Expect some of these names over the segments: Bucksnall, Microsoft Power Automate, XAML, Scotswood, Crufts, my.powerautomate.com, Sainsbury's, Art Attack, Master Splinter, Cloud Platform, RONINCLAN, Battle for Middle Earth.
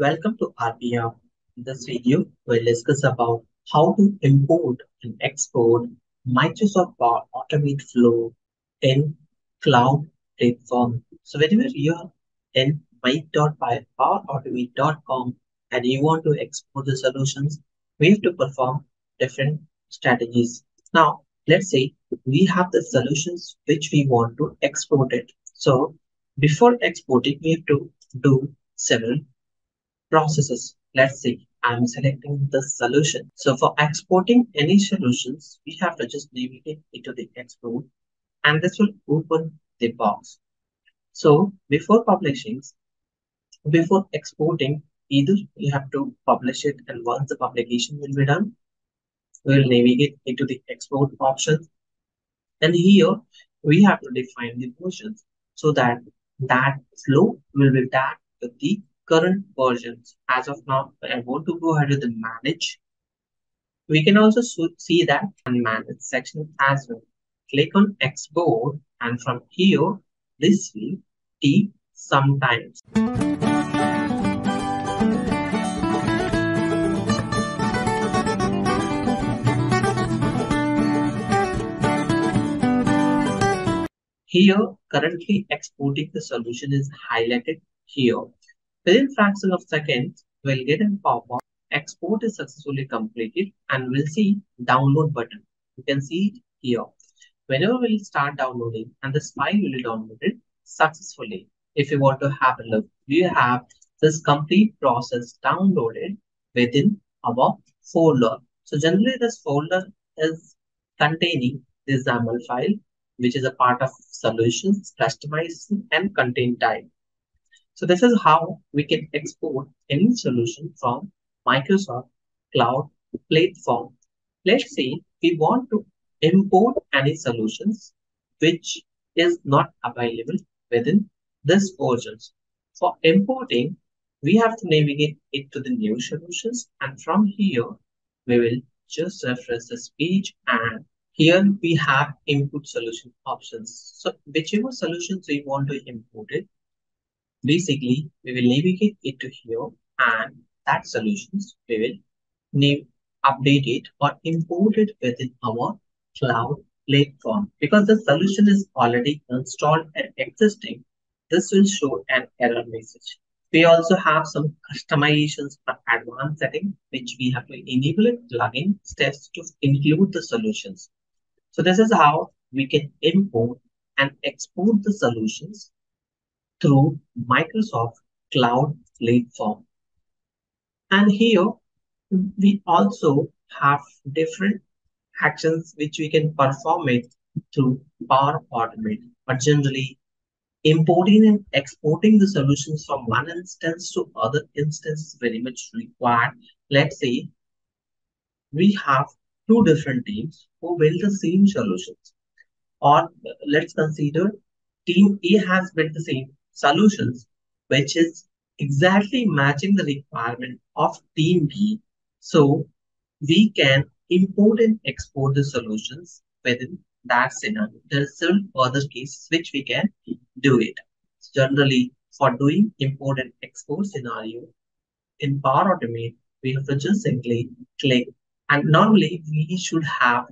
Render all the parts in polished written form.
Welcome to RPM. In this video, we'll discuss about how to import and export Microsoft Power Automate flow in Cloud Platform. So whenever you're in my.powerautomate.com and you want to export the solutions, we have to perform different strategies. Now, let's say we have the solutions which we want to export it. So before exporting, we have to do several processes. Let's say I'm selecting the solution. So for exporting any solutions, we have to just navigate into the export, and this will open the box. So before exporting, either you have to publish it, and once the publication will be done, we will navigate into the export options, and here we have to define the versions so that that flow will be tagged with the current versions. As of now, I want to go ahead with the manage. We can also see that and manage section as well. Click on export, and from here, this will take some time. Here, currently exporting the solution is highlighted here. Within fraction of seconds, we'll get a pop-up. Export is successfully completed, and we'll see download button. You can see it here. Whenever we'll start downloading, and this file will be downloaded successfully. If you want to have a look, we have this complete process downloaded within our folder. So generally, this folder is containing the XAML file, which is a part of solutions, customization, and contain type. So this is how we can export any solution from Microsoft Cloud Platform. Let's say we want to import any solutions which is not available within this versions. For importing, we have to navigate it to the new solutions, and from here, we will just refresh this page, and here we have input solution options. So whichever solutions we want to import it, basically, we will navigate it to here, and that solutions we will name, update it or import it within our Cloud Platform. Because the solution is already installed and existing, this will show an error message. We also have some customizations for advanced settings, which we have to enable it, plugin steps to include the solutions. So this is how we can import and export the solutions through Microsoft Cloud Platform. And here we also have different actions which we can perform it through Power Automate. But generally, importing and exporting the solutions from one instance to other instance is very much required. Let's say we have two different teams who build the same solutions, or let's consider team A has built the same solutions, which is exactly matching the requirement of team B. So we can import and export the solutions within that scenario. There are several other cases which we can do it. So generally, for doing import and export scenario in Power Automate, we have to just simply click. And normally, we should have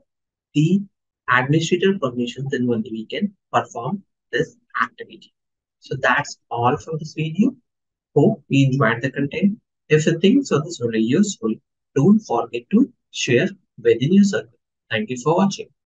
the administrator permissions, then only we can perform this activity. So that's all for this video. Hope you enjoyed the content. If you think so this will be useful, don't forget to share within your circle. Thank you for watching.